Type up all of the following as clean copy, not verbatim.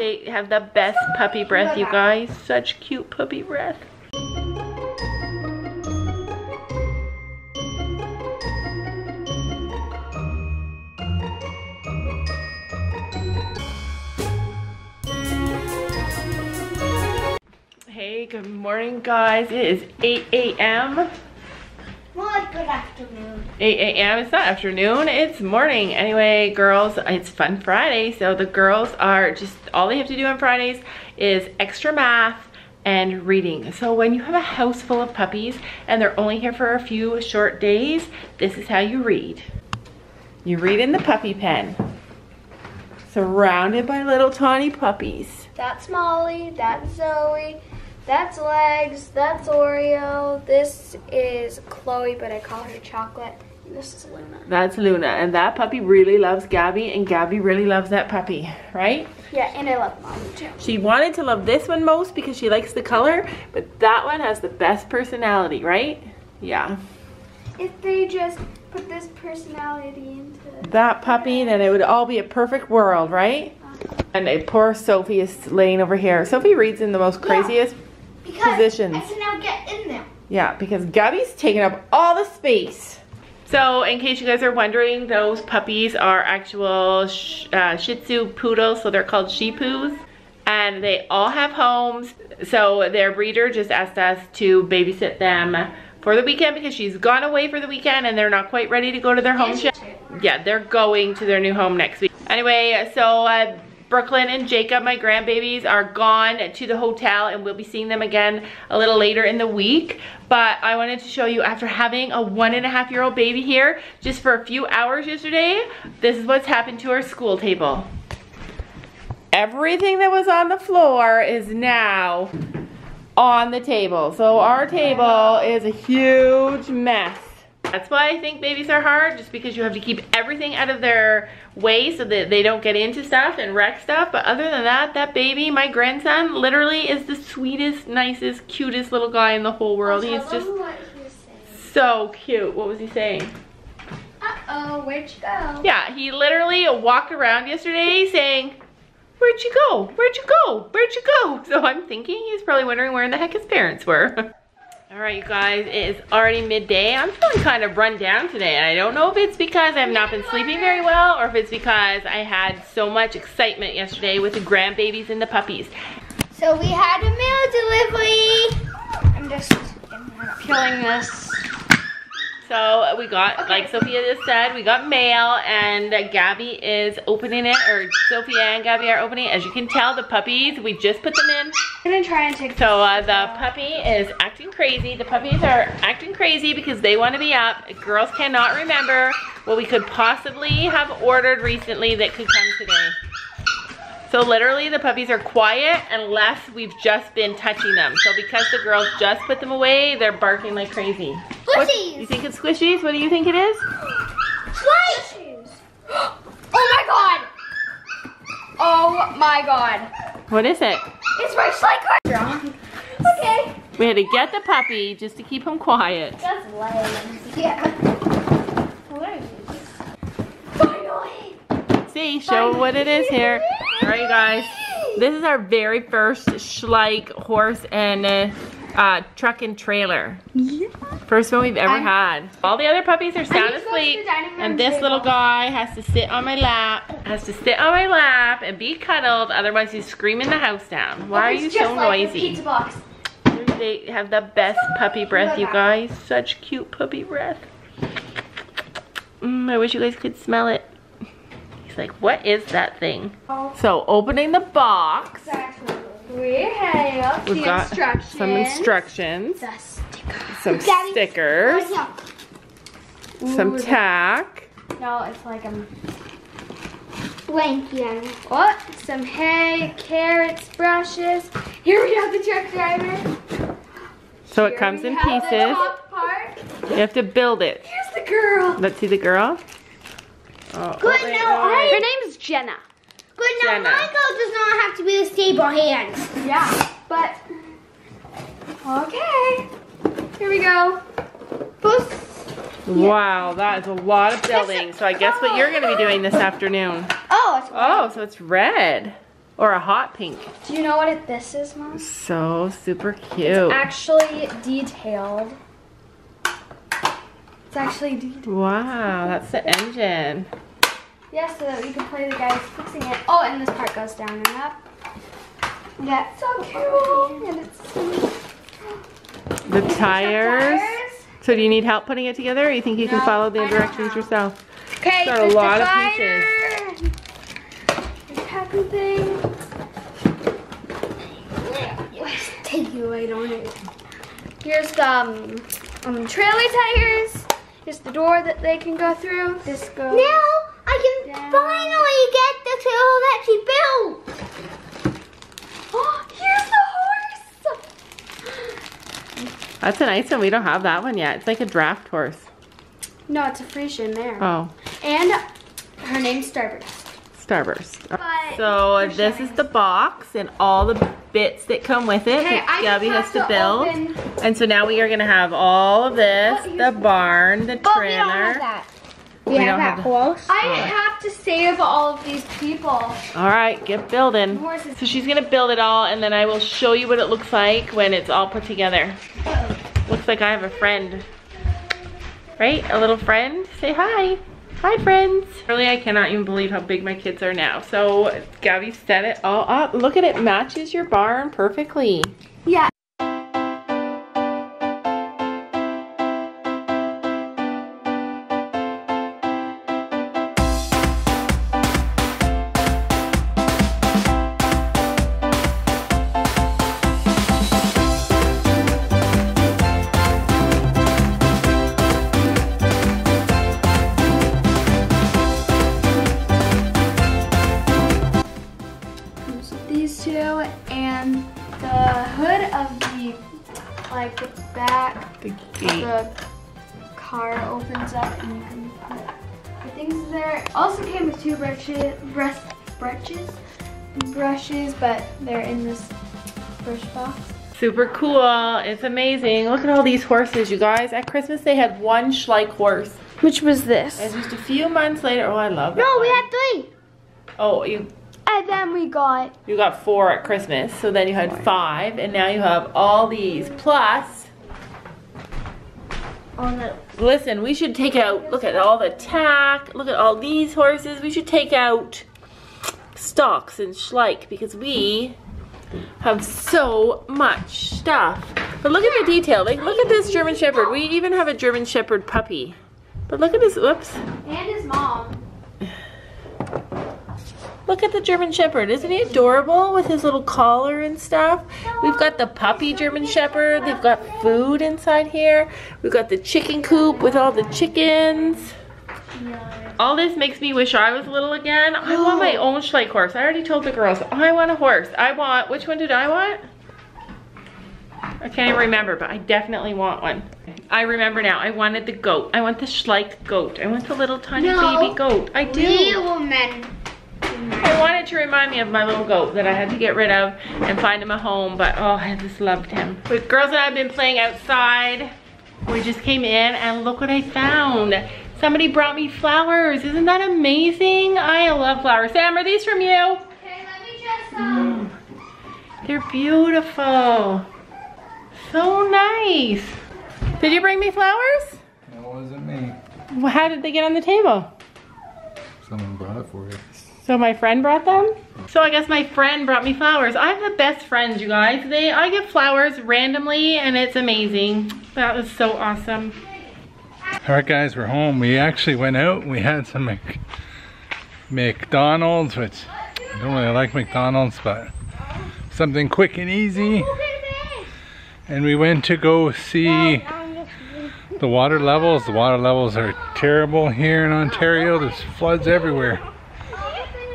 They have the best puppy breath, you guys. Such cute puppy breath. Hey, good morning, guys. It is 8 a.m. Well, good afternoon. 8 a.m. It's not afternoon, it's morning. Anyway, girls, it's Fun Friday. So the girls are just, all they have to do on Fridays is extra math and reading. So when you have a house full of puppies and they're only here for a few short days, this is how you read. You read in the puppy pen. Surrounded by little tiny puppies. That's Molly, that's Zoe. That's Legs, that's Oreo, this is Chloe, but I call her Chocolate, and this is Luna. That's Luna, and that puppy really loves Gabby, and Gabby really loves that puppy, right? Yeah, and I love Mommy too. She wanted to love this one most because she likes the color, but that one has the best personality, right? Yeah. If they just put this personality into that puppy, then it would all be a perfect world, right? And poor Sophie is laying over here. Sophie reads in the most craziest positions. I can now get in there. Yeah, because Gabby's taking up all the space. So, in case you guys are wondering, those puppies are actual Shih Tzu poodles, so they're called Shih-Poos. And they all have homes, so their breeder just asked us to babysit them for the weekend because she's gone away for the weekend and they're not quite ready to go to their home yet. Yeah, they're going to their new home next week. Anyway, so Brooklyn and Jacob, my grandbabies, are gone to the hotel and we'll be seeing them again a little later in the week. But I wanted to show you, after having a 1.5-year-old baby here just for a few hours yesterday, this is what's happened to our school table. Everything that was on the floor is now on the table. So our table is a huge mess. That's why I think babies are hard, just because you have to keep everything out of their way so that they don't get into stuff and wreck stuff. But other than that, that baby, my grandson, literally is the sweetest, nicest, cutest little guy in the whole world. He's just so cute. What was he saying? Uh-oh, where'd you go? Yeah, he literally walked around yesterday saying, "Where'd you go? Where'd you go? Where'd you go?" So I'm thinking he's probably wondering where in the heck his parents were. Alright, you guys, it is already midday. I'm feeling kind of run down today, and I don't know if it's because I've not been sleeping very well or if it's because I had so much excitement yesterday with the grandbabies and the puppies. So we had a meal delivery. I'm just peeling this. So we got, like Sophia just said, we got mail, and Gabby is opening it, or Sophia and Gabby are opening it. As you can tell, the puppies, we just put them in. I'm gonna try and take the puppy is acting crazy. The puppies are acting crazy because they want to be up. Girls cannot remember what we could possibly have ordered recently that could come today. So literally the puppies are quiet unless we've just been touching them. So because the girls just put them away, they're barking like crazy. Squishies! What, you think it's squishies? What do you think it is? Squishies! Oh my god! Oh my god. What is it? It's my Schleich card. Okay. We had to get the puppy just to keep him quiet. That's legs. Yeah. What is this? See, show what it is here. Alright, guys, this is our very first Schleich horse and truck and trailer. Yeah. First one we've ever had. All the other puppies are sound asleep, and this little guy has to sit on my lap, and be cuddled, otherwise he's screaming the house down. Why are you so noisy? Pizza box. They have the best puppy breath, you guys. Such cute puppy breath. I wish you guys could smell it. Like, what is that thing? So, opening the box. Exactly. We have some instructions. Some stickers. Some tack. No, it's like a blank. Yeah. What? Some hay, carrots, brushes. Here we have the truck driver. So it comes in pieces. The top part. You have to build it. Here's the girl. Let's see the girl. Oh, good, her name's Jenna. Good, now Michael does not have to be the stable hand. Yeah, but okay. Here we go. Boost. Wow, that is a lot of building. So I guess what you're going to be doing this afternoon. Oh, it's red. Oh, so it's red. or a hot pink. Do you know what this is, Mom? So super cute. It's actually detailed. It's actually detailed. Wow, that's the engine. Yeah, so that we can play the guys fixing it. Oh, and this part goes down and up. Yeah, so cute. And it's so... The tires. So do you need help putting it together, or you think you can follow the directions yourself? Okay, so a lot of pieces. This happy thing. Let's take you right on it. Here's the trailer tires. Here's the door that they can go through. This goes. Now I can finally get the trailer that she built. Oh, here's the horse. That's a nice one. We don't have that one yet. It's like a draft horse. No, it's a Frisian there. Oh. And her name's Starburst. Starburst. But so this is the box and all the bits that come with it that Gabby has to build. Open. And so now we are going to have all of this, the barn, the trailer. We don't have that. We don't have that horse. I have to save all of these people. All right, get building. So she's going to build it all, and then I will show you what it looks like when it's all put together. Looks like I have a friend. Right? A little friend? Say hi. Hi, friends. Really, I cannot even believe how big my kids are now. So Gabby set it all up. Look at it. Matches your barn perfectly. Yeah. And the hood of the, like, the back, the gate of the car opens up and you can put the things there. It also came with two brushes, but they're in this brush box. Super cool. It's amazing. Look at all these horses, you guys. At Christmas, they had one Schleich horse. Which was this. It's just a few months later. Oh, I love that. No, we had three. Oh, you... And then we got... You got four at Christmas, so then you had five, and now you have all these, plus... Oh, no. Listen, we should take out... Look at all the tack, look at all these horses. We should take out stocks and Schleich, because we have so much stuff. But look at the detail. Like, look at this German Shepherd. We even have a German Shepherd puppy. But look at this... Whoops. And his mom. Look at the German Shepherd. Isn't he adorable with his little collar and stuff? We've got the puppy German Shepherd. They've got food inside here. We've got the chicken coop with all the chickens. All this makes me wish I was little again. I want my own Schleich horse. I already told the girls, I want a horse. I want, which one did I want? I can't even remember, but I definitely want one. I remember now. I wanted the goat. I want the Schleich goat. I want the little tiny baby goat. I do. I wanted to remind me of my little goat that I had to get rid of and find him a home, but oh, I just loved him. The girls and I have been playing outside. We just came in and look what I found. Somebody brought me flowers. Isn't that amazing? I love flowers. Sam, are these from you? Okay, let me just, They're beautiful. So nice. Did you bring me flowers? It wasn't me. Well, how did they get on the table? Someone brought it for you. So my friend brought them? So I guess my friend brought me flowers. I have the best friends, you guys. I get flowers randomly and it's amazing. That was so awesome. All right, guys, we're home. We actually went out and we had some McDonald's, which I don't really like McDonald's, but something quick and easy. And we went to go see the water levels. The water levels are terrible here in Ontario. There's floods everywhere.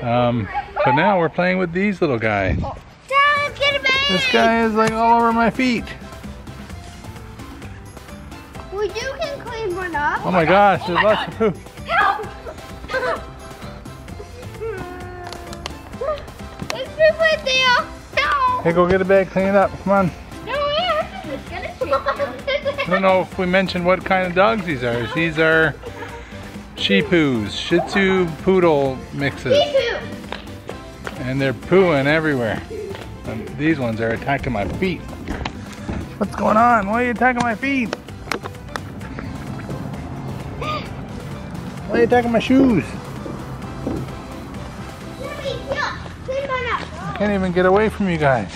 But now we're playing with these little guys. Dad, let's get a bag. This guy is like all over my feet. Well, you can clean one up. Oh my gosh, there's lots of poop. Help! There's poop right there. No. Hey, go get a bag, clean it up. Come on. No, I don't know if we mentioned what kind of dogs these are. These are Shih-Poos, Shih Tzu Poodle mixes. and they're pooing everywhere. And these ones are attacking my feet. What's going on? Why are you attacking my feet? Why are you attacking my shoes? I can't even get away from you guys.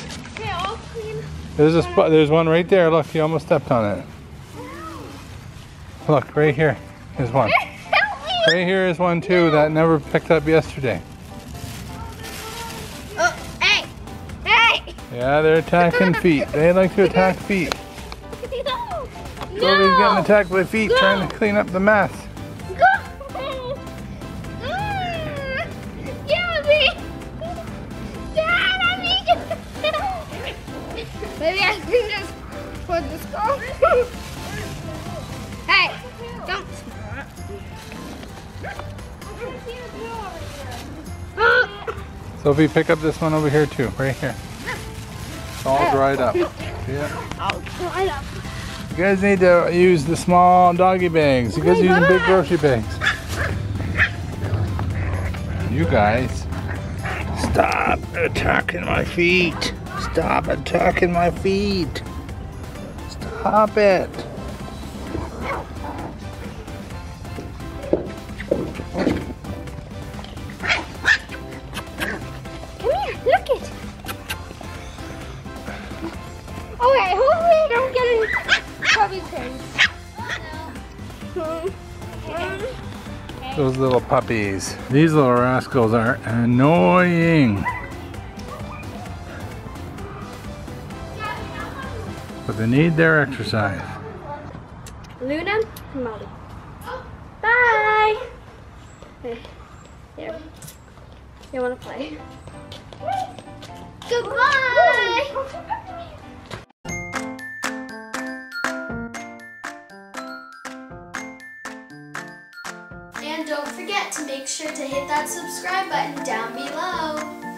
There's a spot. There's one right there. Look, you almost stepped on it. Look, right here is one. Right here is one too that never picked up yesterday. Yeah, they're attacking feet. They like to attack feet. No. Kobe's getting attacked by feet, Go. Trying to clean up the mess. Go. Gabby. Maybe I can just put this on. Hey, don't. Sophie, pick up this one over here too, right here. It's all dried up. Yeah. All dried up. You guys need to use the small doggy bags. You guys are using big grocery bags. You guys, stop attacking my feet. Stop attacking my feet. Stop it. Those little puppies. These little rascals are annoying. But they need their exercise. Luna and Molly. Bye! Hey, here. You wanna play? Goodbye! Don't forget to make sure to hit that subscribe button down below.